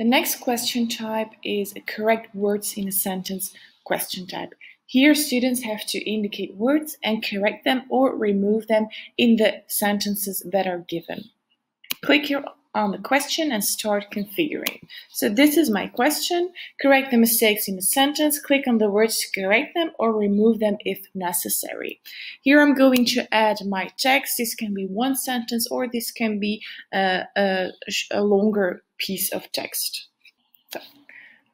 The next question type is a correct words in a sentence question type. Here, students have to indicate words and correct them or remove them in the sentences that are given. Click here on the question and start configuring. So this is my question. Correct the mistakes in a sentence. Click on the words to correct them or remove them if necessary. Here I'm going to add my text. This can be one sentence or this can be a longer piece of text. So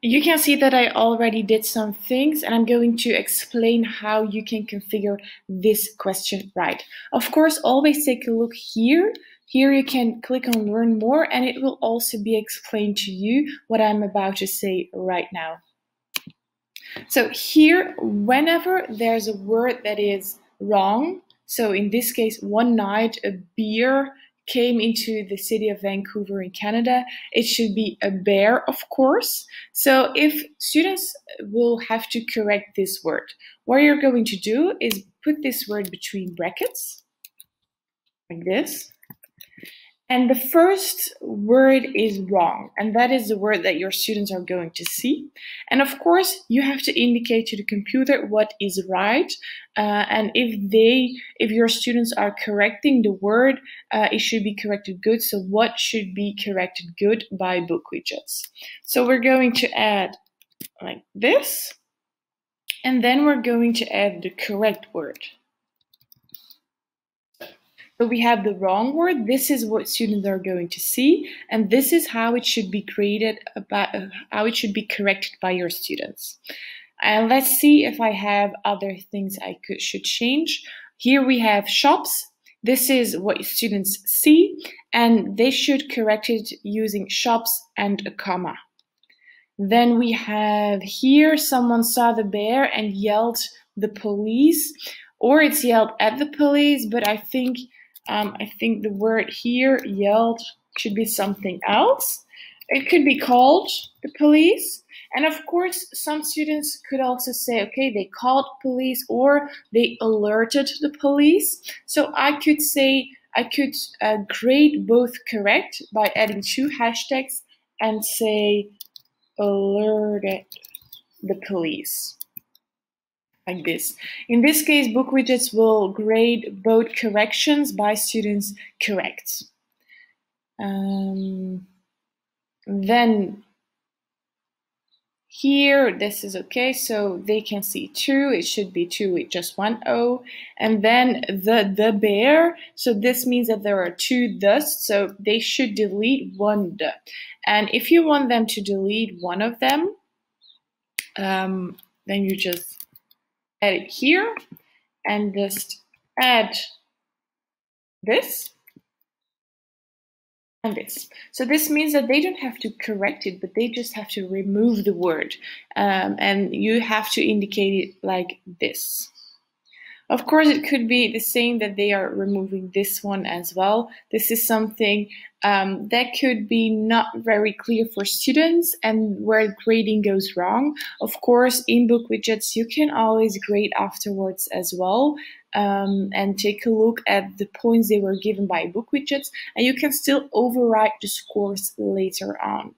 you can see that I already did some things and I'm going to explain how you can configure this question right. Of course, always take a look here. Here you can click on learn more and it will also be explained to you what I'm about to say right now. So here, whenever there's a word that is wrong, so in this case, one night a beer came into the city of Vancouver in Canada, it should be a bear, of course. So if students will have to correct this word, what you're going to do is put this word between brackets, like this. And the first word is wrong, and that is the word that your students are going to see. And of course, you have to indicate to the computer what is right. And if your students are correcting the word, it should be corrected good. So what should be corrected good by BookWidgets? So we're going to add like this, and then we're going to add the correct word. So we have the wrong word. This is what students are going to see, and this is how it should be created, how it should be corrected by your students. And let's see if I have other things I should change. Here we have shops. This is what students see, and they should correct it using shops and a comma. Then we have here someone saw the bear and yelled the police, or it's yelled at the police, but I think the word here, yelled, should be something else. It could be called the police. And of course, some students could also say, okay, they called police or they alerted the police. So I could grade both correct by adding two hashtags and say alerted the police. Like this. In this case, BookWidgets will grade both corrections by students correct. Then here, this is okay, so they can see two, it should be two with just one O. And then the bear, so this means that there are two the's, so they should delete one the. And if you want them to delete one of them, then you just edit here and just add this and this. So this means that they don't have to correct it, but they just have to remove the word. And you have to indicate it like this. Of course, it could be the same that they are removing this one as well. This is something that could be not very clear for students and where grading goes wrong. Of course, in BookWidgets, you can always grade afterwards as well and take a look at the points they were given by BookWidgets, and you can still override the scores later on.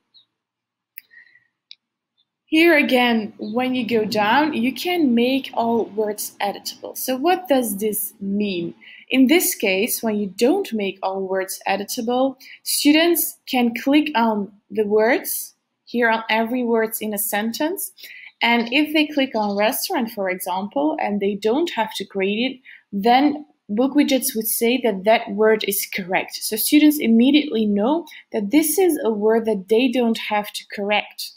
Here again, when you go down, you can make all words editable. So what does this mean? In this case, when you don't make all words editable, students can click on the words, here on every word in a sentence, and if they click on restaurant, for example, and they don't have to grade it, then BookWidgets would say that that word is correct. So students immediately know that this is a word that they don't have to correct.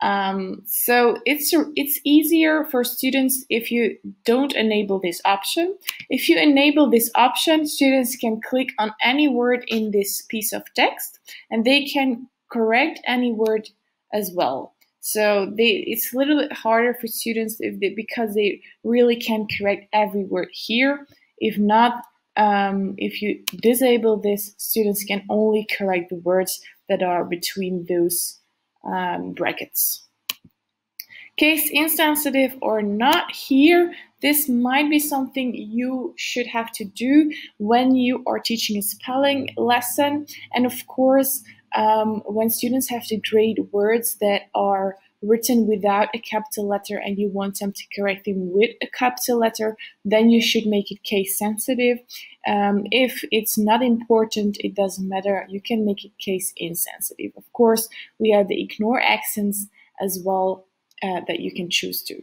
So it's easier for students if you don't enable this option. If you enable this option, students can click on any word in this piece of text and they can correct any word as well. So it's a little bit harder for students if because they really can correct every word here. If not, if you disable this, students can only correct the words that are between those brackets. Case insensitive or not, here this might be something you should have to do when you are teaching a spelling lesson, and of course when students have to grade words that are written without a capital letter and you want them to correct them with a capital letter, then you should make it case sensitive. If it's not important, it doesn't matter. You can make it case insensitive. Of course, we have the ignore accents as well that you can choose to.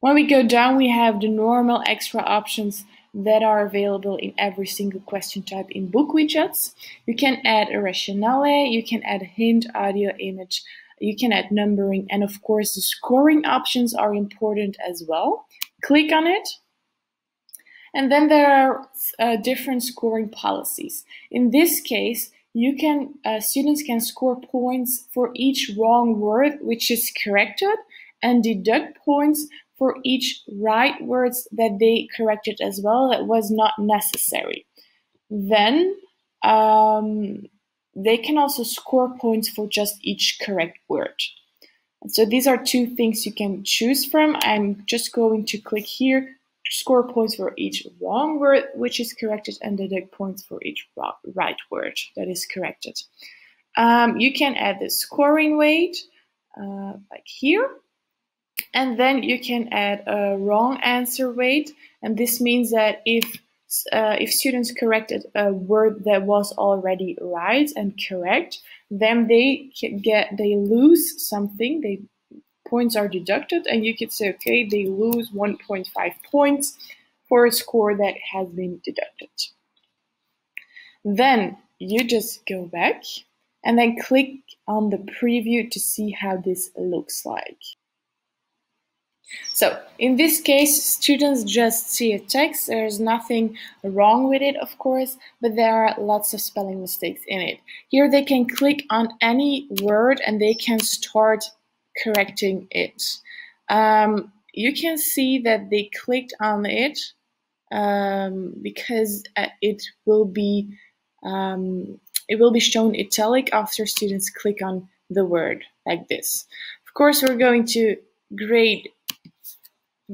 When we go down, we have the normal extra options that are available in every single question type in BookWidgets. You can add a rationale, you can add a hint, audio, image, you can add numbering, and of course the scoring options are important as well. Click on it. And then there are different scoring policies. In this case, you can students can score points for each wrong word which is corrected and deduct points for each right words that they corrected as well that was not necessary. Then they can also score points for just each correct word. So these are two things you can choose from. I'm just going to click here, score points for each wrong word which is corrected and deduct points for each right word that is corrected. You can add the scoring weight like here. And then you can add a wrong answer weight, and this means that if students corrected a word that was already right and correct, then they lose something. They points are deducted, and you could say, okay, they lose 1.5 points for a score that has been deducted. Then you just go back and then click on the preview to see how this looks like. So in this case, students just see a text. There's nothing wrong with it, of course, but there are lots of spelling mistakes in it. Here they can click on any word and they can start correcting it. You can see that they clicked on it because it will be shown italic after students click on the word like this. Of course, we're going to grade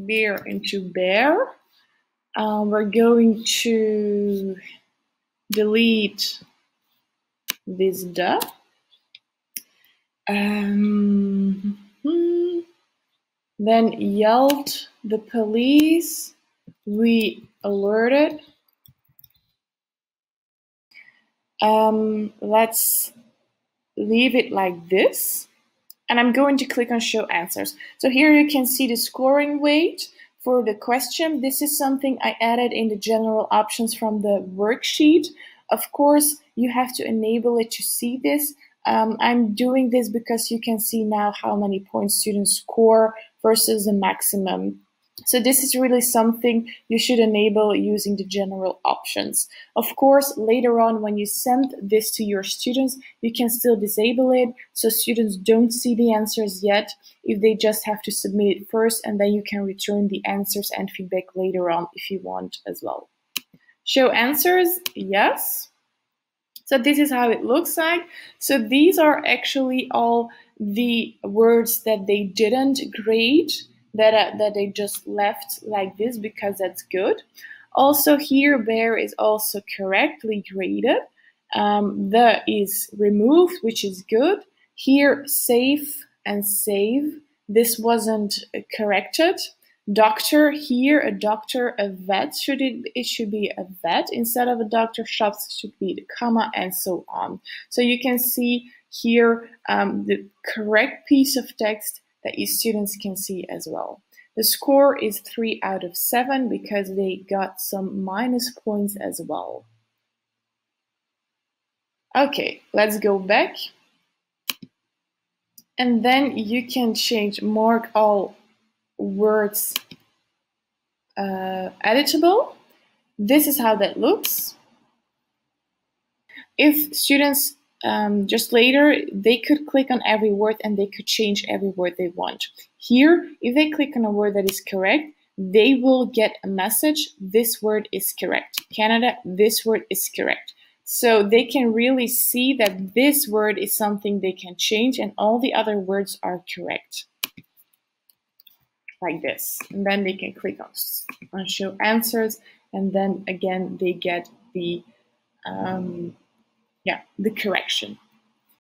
beer into bear. We're going to delete this duh. Then yelled the police. We alerted. Let's leave it like this. And I'm going to click on show answers. So here you can see the scoring weight for the question. This is something I added in the general options from the worksheet. Of course, you have to enable it to see this. I'm doing this because you can see now how many points students score versus the maximum. So this is really something you should enable using the general options. Of course, later on when you send this to your students, you can still disable it, so students don't see the answers yet if they just have to submit it first, and then you can return the answers and feedback later on if you want as well. Show answers, yes. So this is how it looks like. So these are actually all the words that they didn't grade, that they just left like this because that's good. Also here, bear is also correctly graded. The is removed, which is good. Here, safe and save. This wasn't corrected. Doctor here, a doctor, a vet. It should be a vet instead of a doctor. Shops should be the comma and so on. So you can see here the correct piece of text that your students can see as well. The score is 3 out of 7 because they got some minus points as well. Okay, let's go back. And then you can change mark all words editable. This is how that looks. If students just later, they could click on every word and they could change every word they want. Here, if they click on a word that is correct, they will get a message, this word is correct. Canada, this word is correct. So they can really see that this word is something they can change and all the other words are correct. Like this. And then they can click on show answers, and then again they get the the correction.